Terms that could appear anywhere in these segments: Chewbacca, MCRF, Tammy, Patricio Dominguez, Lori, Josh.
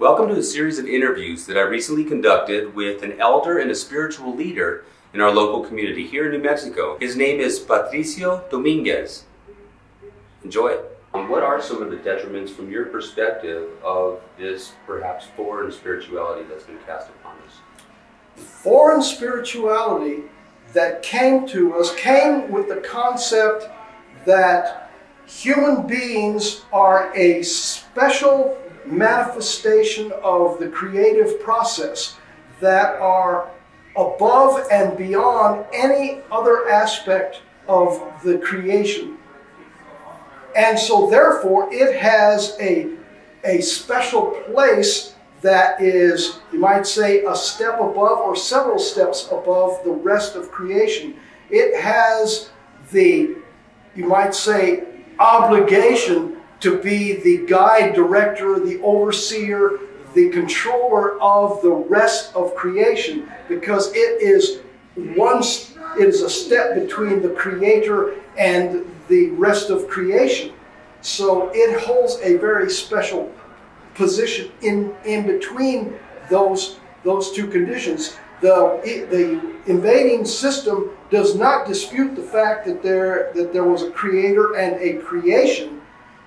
Welcome to a series of interviews that I recently conducted with an elder and a spiritual leader in our local community here in New Mexico. His name is Patricio Dominguez. Enjoy it. What are some of the detriments from your perspective of this perhaps foreign spirituality that's been cast upon us? Foreign spirituality that came to us came with the concept that human beings are a special manifestation of the creative process that are above and beyond any other aspect of the creation. And so therefore it has a special place that is, you might say, a step above or several steps above the rest of creation. It has the, you might say, obligation to be the guide, director, the overseer, the controller of the rest of creation, because it is a step between the creator and the rest of creation. So it holds a very special position in between those two conditions. The invading system does not dispute the fact that there was a creator and a creation.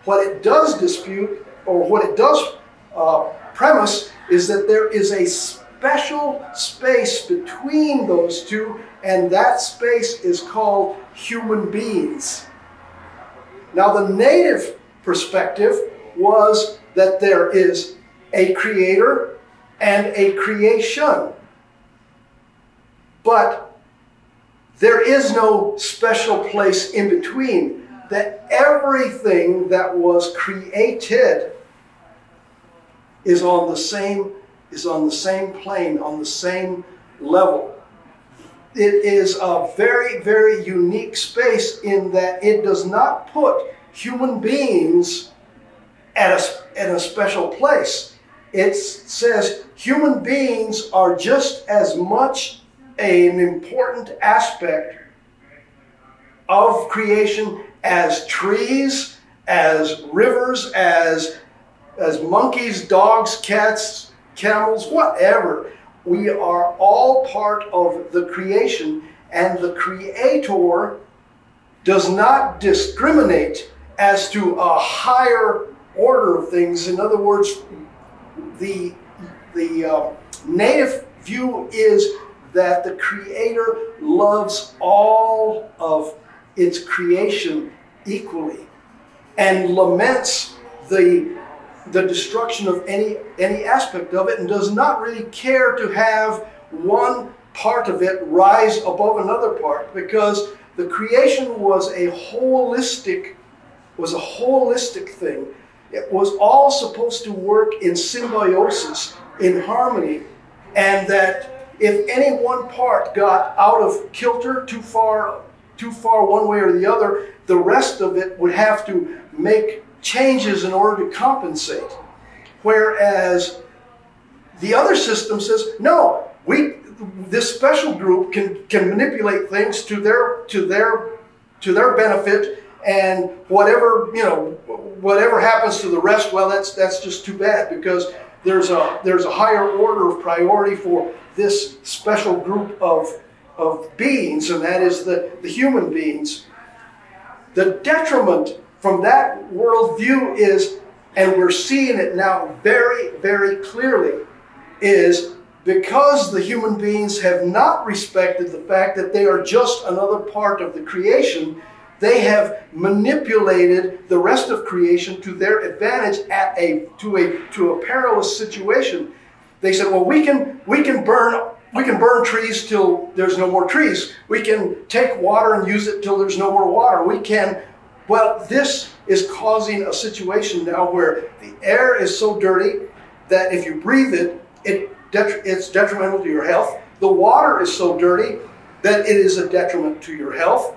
What it does dispute, or what it does premise, is that there is a special space between those two, and that space is called human beings. Now, the native perspective was that there is a creator and a creation, but there is no special place in between. That everything that was created is on the same plane, on the same level. It is a very, very unique space in that it does not put human beings at a special place. It says human beings are just as much an important aspect of creation as trees, as rivers, as monkeys, dogs, cats, camels, whatever. We are all part of the creation, and the creator does not discriminate as to a higher order of things. In other words, the native view is that the creator loves all of its creation equally and laments the destruction of any aspect of it, and does not really care to have one part of it rise above another part, because the creation was a holistic thing. It was all supposed to work in symbiosis, in harmony, and that if any one part got out of kilter, too far one way or the other, the rest of it would have to make changes in order to compensate. Whereas the other system says, no, this special group can manipulate things to their benefit, and whatever happens to the rest, well, that's just too bad, because there's a higher order of priority for this special group of beings, and that is the human beings. The detriment from that worldview is, and we're seeing it now very, very clearly, is because the human beings have not respected the fact that they are just another part of the creation, they have manipulated the rest of creation to their advantage to a perilous situation. They said, well, we can burn trees till there's no more trees. We can take water and use it till there's no more water. Well, this is causing a situation now where the air is so dirty that if you breathe it, it's detrimental to your health. The water is so dirty that it is a detriment to your health.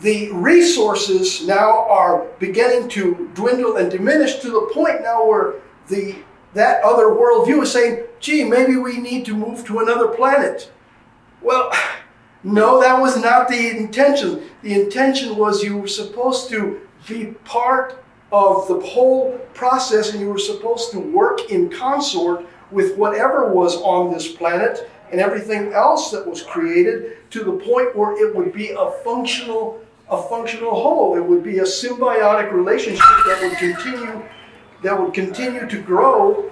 The resources now are beginning to dwindle and diminish to the point now where that other worldview is saying, gee, maybe we need to move to another planet. Well, no, that was not the intention. The intention was you were supposed to be part of the whole process, and you were supposed to work in consort with whatever was on this planet and everything else that was created, to the point where it would be a functional whole. It would be a symbiotic relationship that would continue to grow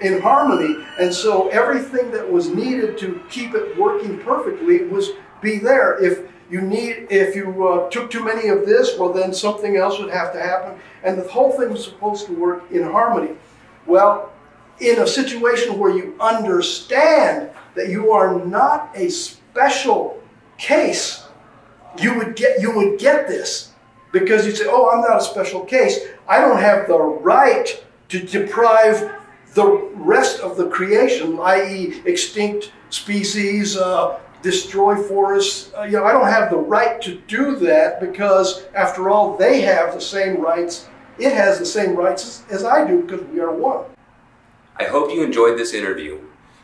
in harmony. And so everything that was needed to keep it working perfectly was be there. If you took too many of this, well, then something else would have to happen, and the whole thing was supposed to work in harmony. Well, in a situation where you understand that you are not a special case, you would get this, because you'd say, oh, I'm not a special case. I don't have the right to deprive the rest of the creation, i.e. extinct species, destroy forests. You know, I don't have the right to do that, because after all, they have the same rights. It has the same rights as I do, because we are one. I hope you enjoyed this interview.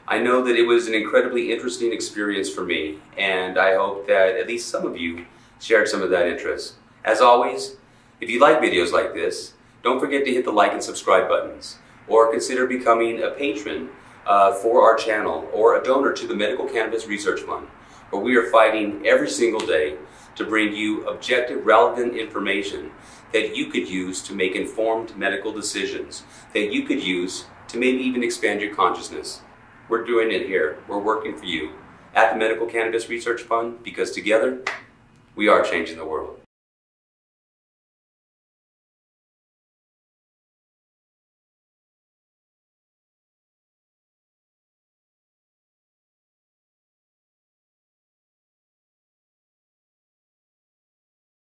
I know that it was an incredibly interesting experience for me, and I hope that at least some of you shared some of that interest. As always, if you like videos like this, don't forget to hit the like and subscribe buttons, or consider becoming a patron for our channel, or a donor to the Medical Cannabis Research Fund, where we are fighting every single day to bring you objective, relevant information that you could use to make informed medical decisions, that you could use to maybe even expand your consciousness. We're doing it here. We're working for you at the Medical Cannabis Research Fund, because together we are changing the world.